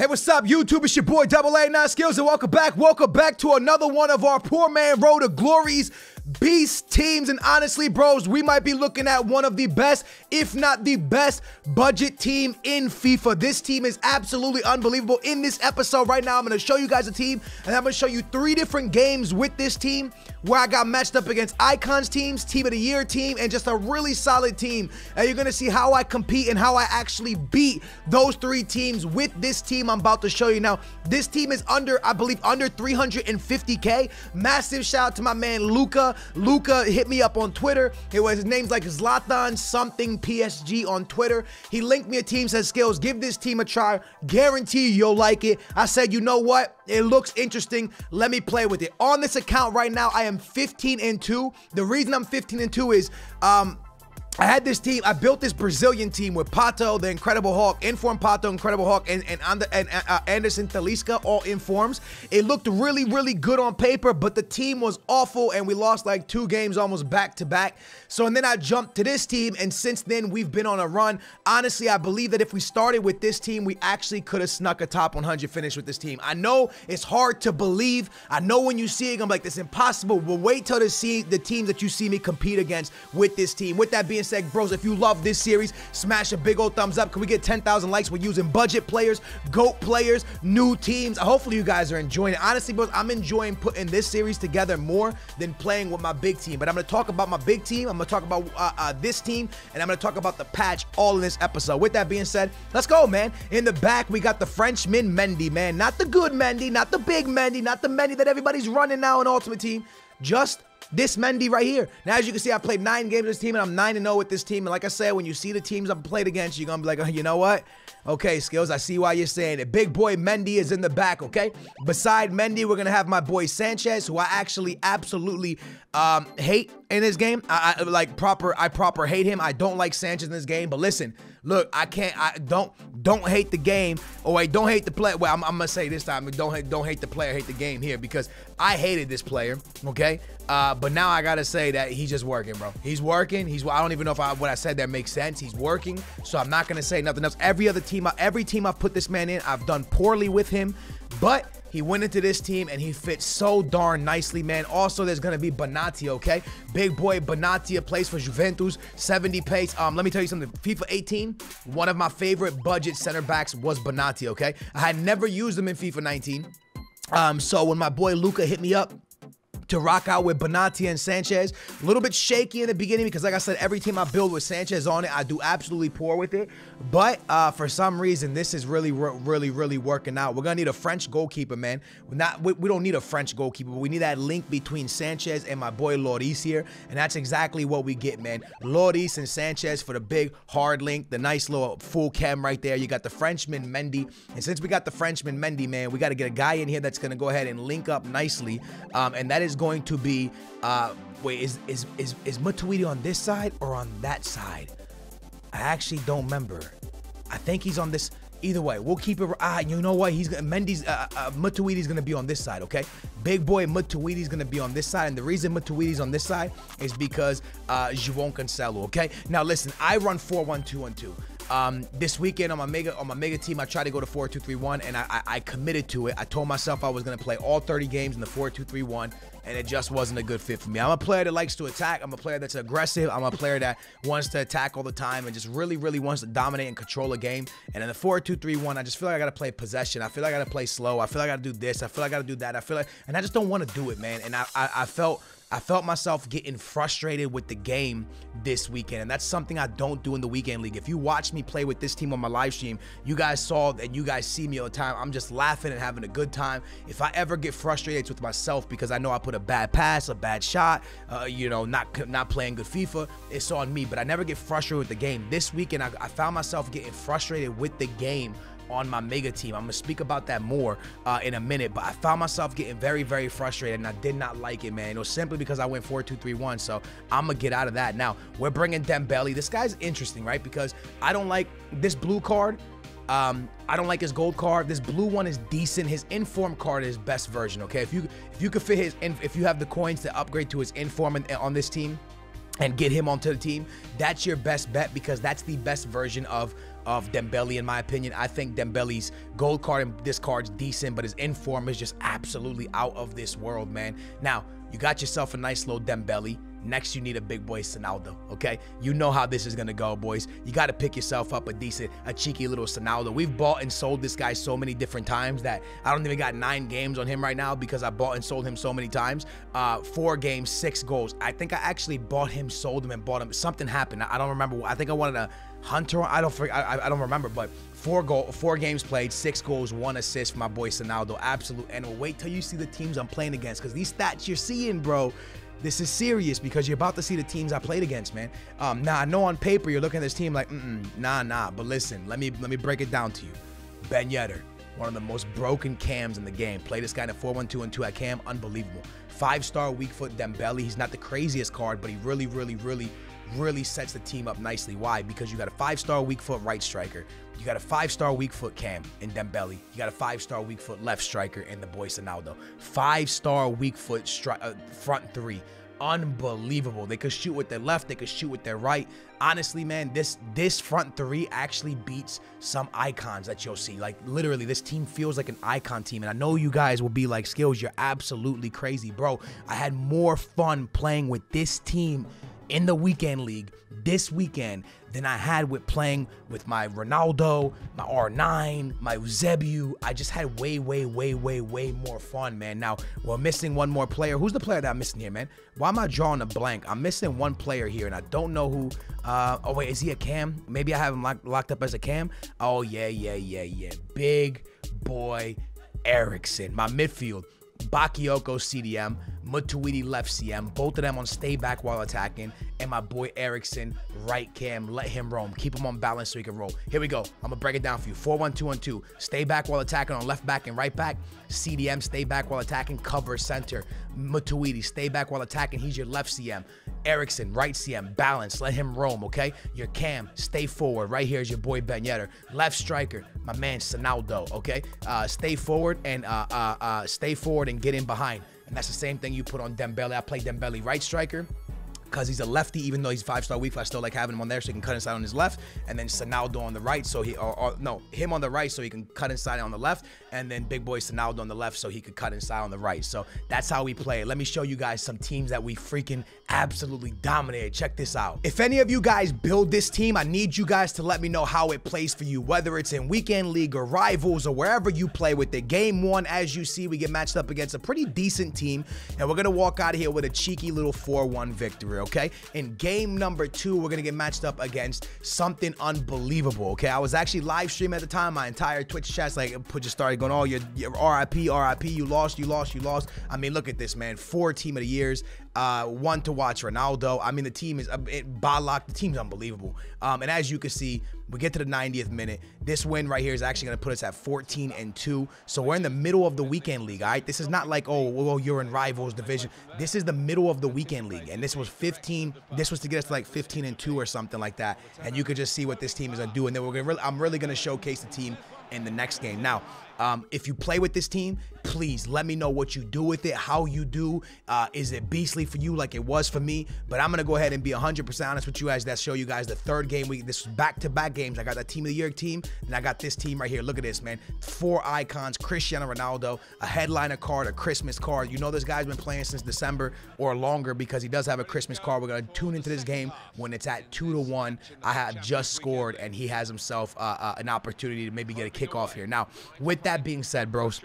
Hey, what's up, YouTube? It's your boy, Double A9 Skills, and welcome back to another one of our poor man road to glories beast teams. And honestly, bros, we might be looking at one of the best, if not the best, budget team in FIFA. This team is absolutely unbelievable. In this episode right now, I'm going to show you guys a team, and I'm going to show you three different games with this team where I got matched up against Icons teams, Team of the Year team, and just a really solid team. And you're going to see how I compete and how I actually beat those three teams with this team I'm about to show you. Now, this team is under, I believe, under 350K. Massive shout out to my man, Luca. Luca hit me up on Twitter. It was, his name's like Zlatan something PSG on Twitter. He linked me a team, says, Skills, give this team a try. Guarantee you'll like it. I said, you know what? It looks interesting. Let me play with it. On this account right now, I am 15-2. The reason I'm 15-2 is, I had this team, I built this Brazilian team with Pato, the Incredible Hawk, Informed Pato, Incredible Hawk, and Anderson Talisca, all Informs. It looked really, really good on paper, but the team was awful, and we lost like 2 games almost back-to-back. So, and then I jumped to this team, and since then, we've been on a run. Honestly, I believe that if we started with this team, we actually could have snuck a top 100 finish with this team. I know it's hard to believe. I know when you see it, I'm like, it's impossible, but wait till to see the teams that you see me compete against with this team. With that being said, bros, if you love this series, smash a big old thumbs up. Can we get 10,000 likes? We're using budget players, GOAT players, new teams. Hopefully you guys are enjoying it. Honestly, bros, I'm enjoying putting this series together more than playing with my big team. But I'm going to talk about my big team. I'm going to talk about this team, and I'm going to talk about the patch all in this episode. With that being said, let's go, man. In the back, we got the Frenchman Mendy, man. Not the good Mendy, not the big Mendy, not the Mendy that everybody's running now in Ultimate Team. Just this Mendy right here. Now, as you can see, I played 9 games with this team, and I'm 9-0 with this team. And like I said, when you see the teams I've played against, you're going to be like, oh, you know what? Okay, Skills, I see why you're saying it. Big boy Mendy is in the back, okay? Beside Mendy, we're going to have my boy Sanchez, who I actually absolutely hate in this game. I proper hate him. I don't like Sanchez in this game. But listen, look, I don't hate the game. Or wait, don't hate the player. Well, I'm going to say this time, don't hate the player, hate the game here, because I hated this player, okay? But now I gotta say that he's just working, bro. He's working. I don't even know if what I said that makes sense. He's working, so I'm not gonna say nothing else. Every team I've put this man in, I've done poorly with him, but he went into this team and he fits so darn nicely, man. Also, there's gonna be Benatia, okay? Big boy Benatia plays for Juventus, 70 pace. Let me tell you something. FIFA 18, one of my favorite budget center backs was Benatia, okay? I had never used him in FIFA 19. So when my boy Luca hit me up to rock out with Benatia and Sanchez, a little bit shaky in the beginning because, like I said, every team I build with Sanchez on it, I do absolutely poor with it. But for some reason, this is really, really, really working out. We're gonna need a French goalkeeper, man. We don't need a French goalkeeper, but we need that link between Sanchez and my boy Loris here, and that's exactly what we get, man. Loris and Sanchez for the big hard link, the nice little full cam right there. You got the Frenchman Mendy, and since we got the Frenchman Mendy, man, we got to get a guy in here that's gonna go ahead and link up nicely, and that is going to be wait, is Matuidi on this side or on that side? I actually don't remember. I think he's on this. Either way, we'll keep it. You know what? Matuidi's gonna be on this side, okay? Big boy Matuidi's gonna be on this side, and the reason Matuidi's on this side is because João Cancelo, okay? Now listen, I run 4-1-2-1-2. This weekend on my mega team, I tried to go to 4-2-3-1, and I committed to it. I told myself I was gonna play all 30 games in the 4-2-3-1, and it just wasn't a good fit for me. I'm a player that likes to attack. I'm a player that's aggressive. I'm a player that wants to attack all the time and just really, really wants to dominate and control a game. And in the 4-2-3-1, I just feel like I gotta play possession. I feel like I gotta play slow. I feel like I gotta do this. I feel like I gotta do that. I feel like, and I just don't want to do it, man. And I felt myself getting frustrated with the game this weekend, and that's something I don't do in the weekend league. If you watch me play with this team on my live stream, you guys saw that, you guys see me all the time. I'm just laughing and having a good time. If I ever get frustrated, it's with myself, because I know I put a bad pass, a bad shot, you know, not playing good FIFA. It's on me, but I never get frustrated with the game. This weekend, I found myself getting frustrated with the game on my mega team. I'm gonna speak about that more in a minute, but I found myself getting very, very frustrated, and I did not like it, man. It was simply because I went 4-2-3-1, so I'm gonna get out of that. Now, we're bringing Dembélé. This guy's interesting, right? Because I don't like this blue card. I don't like his gold card. This blue one is decent. His inform card is best version, okay? If you could fit if you have the coins to upgrade to his inform on this team, and get him onto the team, that's your best bet, because that's the best version of Dembélé, in my opinion. I think Dembélé's gold card and this card's decent, but his in form is just absolutely out of this world, man. Now, you got yourself a nice little Dembélé. Next, you need a big boy Ronaldo, okay? You know how this is going to go, boys. You got to pick yourself up a cheeky little Ronaldo. We've bought and sold this guy so many different times that I don't even got 9 games on him right now because I bought and sold him so many times. 4 games, 6 goals. I think I actually bought him, sold him, and bought him. Something happened. I don't remember. I think I wanted a Hunter. I don't remember, but 4 games played, 6 goals, 1 assist for my boy Ronaldo. Absolute animal. Wait till you see the teams I'm playing against, because these stats you're seeing, bro, this is serious, because you're about to see the teams I played against, man. Now, I know on paper you're looking at this team like, nah, but listen, let me break it down to you. Ben Yedder, one of the most broken cams in the game. Play this guy in a 4-1-2-1-2 at cam, unbelievable. 5-star weak foot Dembélé. He's not the craziest card, but he really sets the team up nicely. Why? Because you got a 5-star weak foot right striker. You got a 5-star weak foot cam in Dembélé. You got a 5-star weak foot left striker in the boy Ronaldo. 5-star weak foot front three. Unbelievable. They could shoot with their left. They could shoot with their right. Honestly, man, this front three actually beats some icons that you'll see. Like, literally, this team feels like an icon team. And I know you guys will be like, Skills, you're absolutely crazy. Bro, I had more fun playing with this team in the weekend league this weekend than I had with playing with my Ronaldo, my R9, my Eusebio. I just had way more fun, man. Now, we're missing one more player. Who's the player that I'm missing here, man? Why am I drawing a blank? I'm missing one player here, and I don't know who. Oh, wait, is he a cam? Maybe I have him locked up as a cam. Oh, yeah. Big boy Eriksen, my midfield. Bakayoko CDM, Matuidi left CM, both of them on stay back while attacking, and my boy Eriksen right cam, let him roam, keep him on balance so he can roll. Here we go, I'm gonna break it down for you. 4-1-2-1-2, stay back while attacking on left back and right back. CDM, stay back while attacking, cover center. Matuidi, stay back while attacking, he's your left CM. Eriksen, right CM, balance, let him roam, okay? Your cam, stay forward, right here is your boy Ben Yedder. Left striker, my man Ronaldo, okay? Stay forward and get in behind. And that's the same thing you put on Dembélé. I play Dembélé right striker, because he's a lefty, even though he's 5-star weak, I still like having him on there so he can cut inside on his left, and then Ronaldo on the right, so he, him on the right so he can cut inside on the left, and then big boy Ronaldo on the left so he could cut inside on the right. So that's how we play. Let me show you guys some teams that we freaking absolutely dominated. Check this out. If any of you guys build this team, I need you guys to let me know how it plays for you, whether it's in weekend league or rivals or wherever you play with it. Game one, as you see, we get matched up against a pretty decent team, and we're gonna walk out of here with a cheeky little 4-1 victory. Okay, in game number 2, we're gonna get matched up against something unbelievable. Okay, I was actually live streaming at the time. My entire Twitch chat's like, just started going, oh, you're RIP, you lost. I mean, look at this, man. 4 team of the years, one to watch Ronaldo. I mean, the team is the team's unbelievable. And as you can see, we get to the 90th minute. This win right here is actually going to put us at 14-2. So we're in the middle of the weekend league, all right? This is not like, oh, well, you're in rivals division. This is the middle of the weekend league. And this was 15. This was to get us to like 15-2 or something like that. And you could just see what this team is going to do. And then we're gonna I'm really going to showcase the team in the next game. Now, if you play with this team, please let me know what you do with it, how you do. Is it beastly for you like it was for me? But I'm gonna go ahead and be 100% honest with you guys. That show you guys the third game. This was back-to-back games. I got that team of the year team, and I got this team right here. Look at this, man. 4 icons, Cristiano Ronaldo, a headliner card, a Christmas card. You know this guy's been playing since December or longer because he does have a Christmas card. We're gonna tune into this game when it's at 2-1. I have just scored, and he has himself an opportunity to maybe get a kickoff here. Now, with that being said, bros,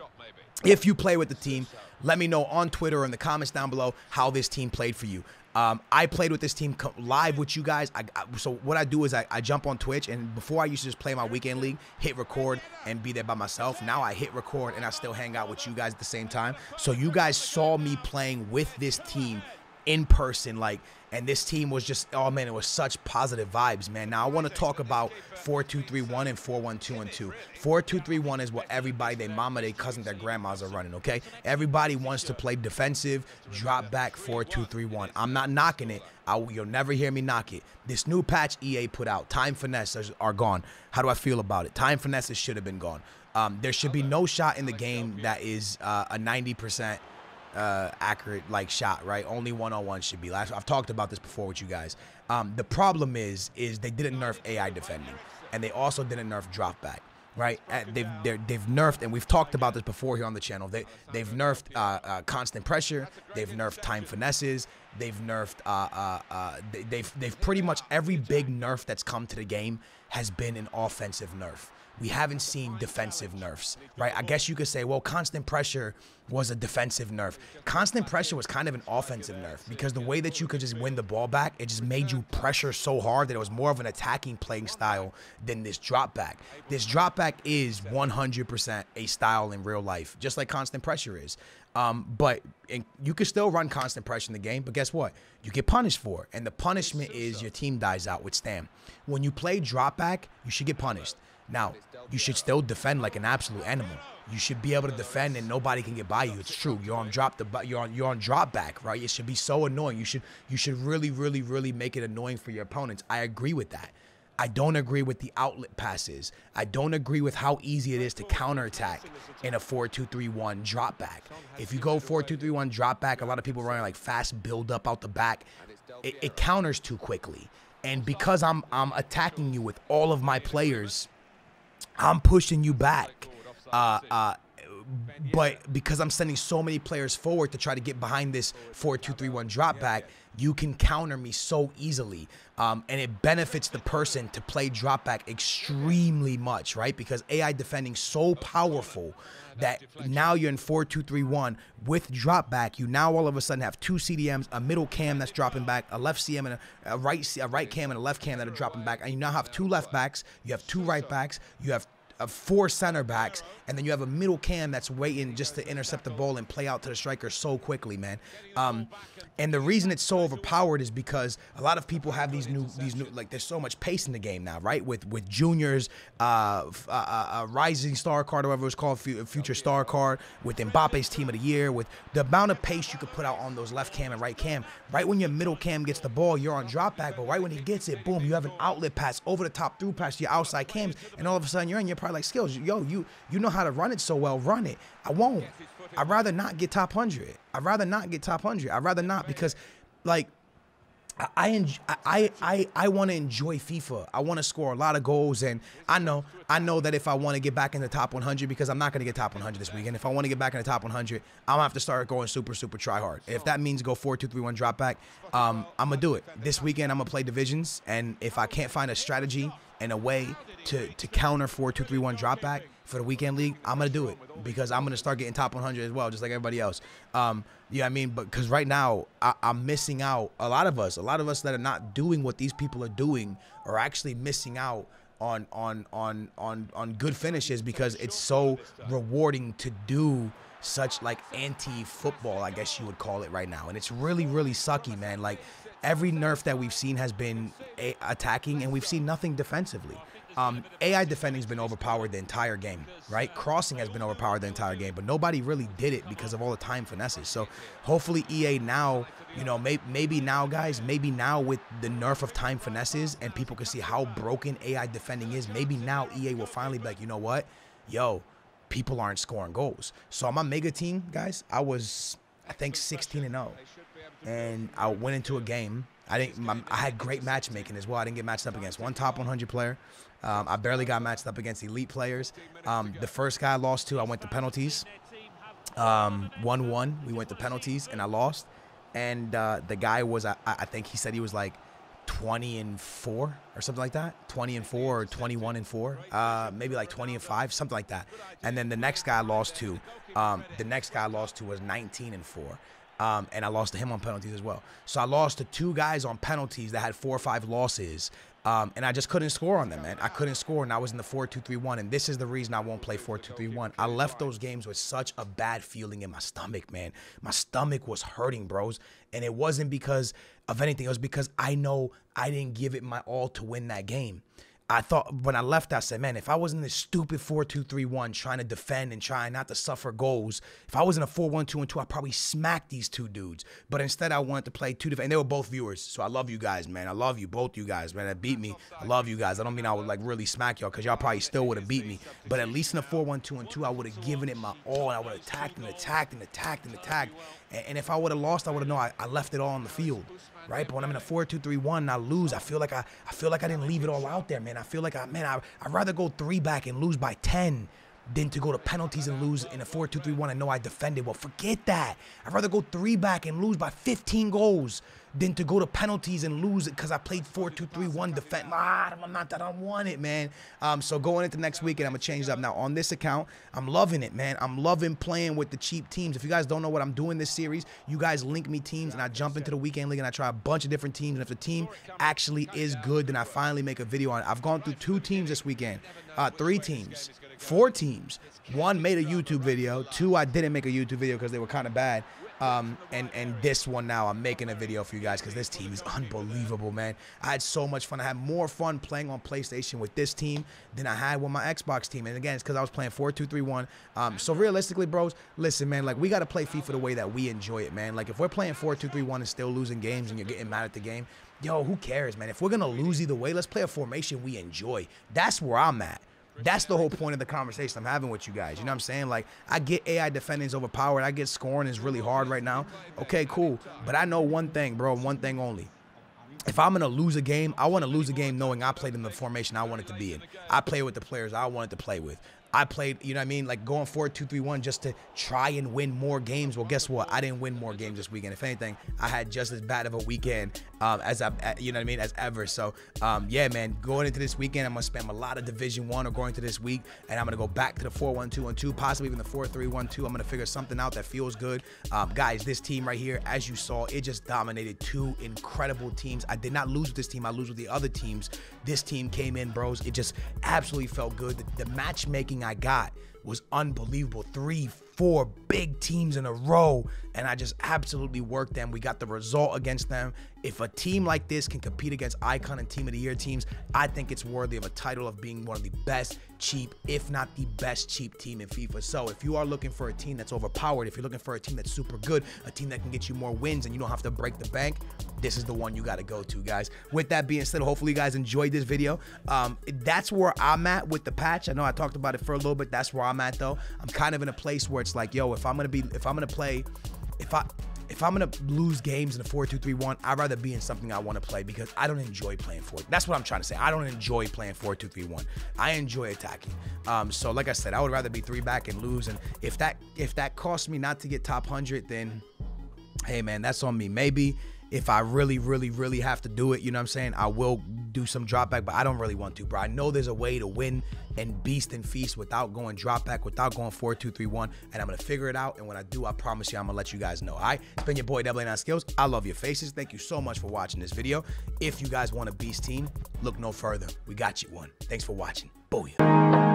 if you play with the team, let me know on Twitter or in the comments down below how this team played for you. I played with this team live with you guys. So what I do is I jump on Twitch, and before I used to just play my weekend league, hit record, and be there by myself. Now I hit record, and I still hang out with you guys at the same time. So you guys saw me playing with this team in person, like, and this team was just, oh man, it was such positive vibes, man. Now I want to talk about 4-2-3-1 and 4-1-2-1-2. 4-2-3-1 is what everybody, their mama, their cousin, their grandmas are running, okay? Everybody wants to play defensive, drop back 4-2-3-1. I'm not knocking it. You'll never hear me knock it. This new patch EA put out, time finesse are gone. How do I feel about it? Time finesse should have been gone. There should be no shot in the game that is a 90%. accurate like shot, right? Only one-on-one should be. I've talked about this before with you guys. The problem is they didn't nerf AI defending, and they also didn't nerf drop back, right? They've nerfed, and we've talked about this before here on the channel. They've nerfed constant pressure. They've nerfed time finesses. They've nerfed. They've pretty much every big nerf that's come to the game has been an offensive nerf. We haven't seen defensive nerfs, right? I guess you could say, well, constant pressure was a defensive nerf. Constant pressure was kind of an offensive nerf because the way that you could just win the ball back, it just made you pressure so hard that it was more of an attacking playing style than this drop back. This drop back is 100% a style in real life, just like constant pressure is. But you can still run constant pressure in the game, but guess what? You get punished for it, and the punishment is your team dies out with Stam. When you play drop back, you should get punished. Now, you should still defend like an absolute animal. You should be able to defend and nobody can get by you. It's true. You're on drop drop back, right? It should be so annoying. You should really make it annoying for your opponents. I agree with that. I don't agree with the outlet passes. I don't agree with how easy it is to counterattack in a 4-2-3-1 drop back. If you go 4-2-3-1 drop back, a lot of people running like fast build up out the back. It counters too quickly. And because I'm attacking you with all of my players, I'm pushing you back, but because I'm sending so many players forward to try to get behind this 4-2-3-1 drop back, you can counter me so easily, and it benefits the person to play drop back extremely much, right? Because AI defending so powerful that now you're in 4-2-3-1 with drop back. You now all of a sudden have two CDMs, a middle cam that's dropping back, a left CM and a right cam and a left cam that are dropping back, and you now have two left backs, you have two right backs, you have four center backs, and then you have a middle cam that's waiting just to intercept the ball and play out to the striker so quickly, man. And the reason it's so overpowered is because a lot of people have these new like, there's so much pace in the game now, right? With juniors, rising star card, or whatever it's called, future star card, with Mbappe's team of the year, with the amount of pace you could put out on those left cam and right cam. Right when your middle cam gets the ball, you're on drop back, but right when he gets it, boom, you have an outlet pass, over the top through pass to your outside cams, and all of a sudden you're in your like skills. Yo, you know how to run it so well, run it. I won't. I'd rather not get top 100. I'd rather not get top 100. I'd rather not, because like I want to enjoy FIFA. I want to score a lot of goals, and I know that if I want to get back in the top 100, because I'm not going to get top 100 this weekend. If I want to get back in the top 100, I'm gonna have to start going super try hard. If that means go 4-2-3-1 drop back, I'm gonna do it this weekend. I'm gonna play divisions, and if I can't find a strategy and a way to counter 4-2-3-1 drop back for the weekend league, I'm gonna do it, because I'm gonna start getting top 100 as well, just like everybody else. You know what I mean? But because right now I'm missing out. A lot of us that are not doing what these people are doing are actually missing out on good finishes, because it's so rewarding to do such like anti-football, I guess you would call it right now. And it's really sucky, man. Like every nerf that we've seen has been attacking, and we've seen nothing defensively. AI defending's been overpowered the entire game, right? Crossing has been overpowered the entire game, but nobody really did it because of all the time finesses. So hopefully EA now, you know, maybe now, guys, maybe now with the nerf of time finesses and people can see how broken AI defending is, maybe now EA will finally be like, you know what? Yo, people aren't scoring goals. So on my mega team, guys, I was, I think, 16-0, and I went into a game. I had great matchmaking as well. I didn't get matched up against one top 100 player. I barely got matched up against elite players. The first guy I lost to, I went to penalties. 1-1, we went to penalties, and I lost. And the guy was, I think he said he was like 20-4 or something like that. 20-4 or 21-4. Maybe like 20-5, something like that. And then the next guy I lost to, was 19-4. And I lost to him on penalties as well. So I lost to two guys on penalties that had 4 or 5 losses, and I just couldn't score on them, man. I couldn't score, and I was in the 4-2-3-1, and this is the reason I won't play 4-2-3-1. I left those games with such a bad feeling in my stomach, man. My stomach was hurting, bros, and it wasn't because of anything. It was because I know I didn't give it my all to win that game. I thought when I left, I said, man, if I was in this stupid 4-2-3-1 trying to defend and trying not to suffer goals, if I was in a 4-1-2-1-2, I probably smacked these two dudes. But instead, I wanted to play two different, and they were both viewers. So I love you guys, man. I love you, both you guys, man. That beat me. I love you guys. I don't mean I would like really smack y'all, because y'all probably still would have beat me. But at least in a 4-1-2-1-2, I would have given it my all, and I would have attacked and attacked and attacked and attacked. And if I would have lost, I would have known I left it all on the field, right? But when I'm in a 4-2-3-1 and I lose, I feel like I didn't leave it all out there, man. I feel like, I'd rather go 3 back and lose by 10 than to go to penalties and lose in a 4-2-3-1 and know I defended. Well, forget that. I'd rather go 3 back and lose by 15 goals than to go to penalties and lose it because I played 4-2-3-1 defense. I don't want it, man. So going into next weekend, I'm going to change it up. Now, on this account, I'm loving it, man. I'm loving playing with the cheap teams. If you guys don't know what I'm doing this series, you guys link me teams, and I jump into the weekend league, and I try a bunch of different teams. And if the team actually is good, then I finally make a video on it. I've gone through 2 teams this weekend, 3 teams, 4 teams. 1 made a YouTube video. 2, I didn't make a YouTube video because they were kind of bad. And this one now, I'm making a video for you guys because this team is unbelievable, man. I had so much fun. I had more fun playing on PlayStation with this team than I had with my Xbox team. And again, it's because I was playing 4-2-3-1. So realistically, bros, listen, man, like, we got to play FIFA the way that we enjoy it, man. Like, if we're playing 4-2-3-1 and still losing games and you're getting mad at the game, yo, who cares, man? If we're going to lose either way, let's play a formation we enjoy. That's where I'm at. That's the whole point of the conversation I'm having with you guys. You know what I'm saying? Like, I get AI defending is overpowered. I get scoring is really hard right now. Okay, cool. But I know one thing, bro, one thing only. If I'm going to lose a game, I want to lose a game knowing I played in the formation I wanted to be in. I played with the players I wanted to play with. I played, you know what I mean, like going 4-2-3-1 just to try and win more games. Well, guess what? I didn't win more games this weekend. If anything, I had just as bad of a weekend as I, you know what I mean, as ever. So, yeah, man, going into this weekend, I'm going to spend a lot of Division 1 or going into this week, and I'm going to go back to the 4-1-2-1-2, possibly even the 4-3-1-2. I'm going to figure something out that feels good. Guys, this team right here, as you saw, it just dominated 2 incredible teams. I did not lose with this team. I lose with the other teams. This team came in, bros. It just absolutely felt good. The matchmaking I got was unbelievable. 3-4 big teams in a row, and I just absolutely worked them. We got the result against them. If a team like this can compete against Icon and Team of the Year teams, I think it's worthy of a title of being one of the best cheap, if not the best cheap team in FIFA. So if you are looking for a team that's overpowered, if you're looking for a team that's super good, a team that can get you more wins and you don't have to break the bank, this is the one you got to go to, guys. With that being said, hopefully you guys enjoyed this video. That's where I'm at with the patch. I know I talked about it for a little bit. That's where I'm at, though. I'm kind of in a place where it's like, yo, if I'm going to lose games in a 4-2-3-1, I'd rather be in something I want to play because I don't enjoy playing 4. That's what I'm trying to say. I don't enjoy playing 4-2-3-1. I enjoy attacking. So like I said, I would rather be 3 back and lose. And if that costs me not to get top 100, then hey, man, that's on me. Maybe if I really, really, really have to do it, you know what I'm saying, I will do some drop back, but I don't really want to, bro. I know there's a way to win and beast and feast without going drop back, without going 4-2-3-1, and I'm going to figure it out, and when I do, I promise you I'm going to let you guys know, all right? It's been your boy, Double A9 Skills. I love your faces. Thank you so much for watching this video. If you guys want a beast team, look no further. We got you one. Thanks for watching. Booyah.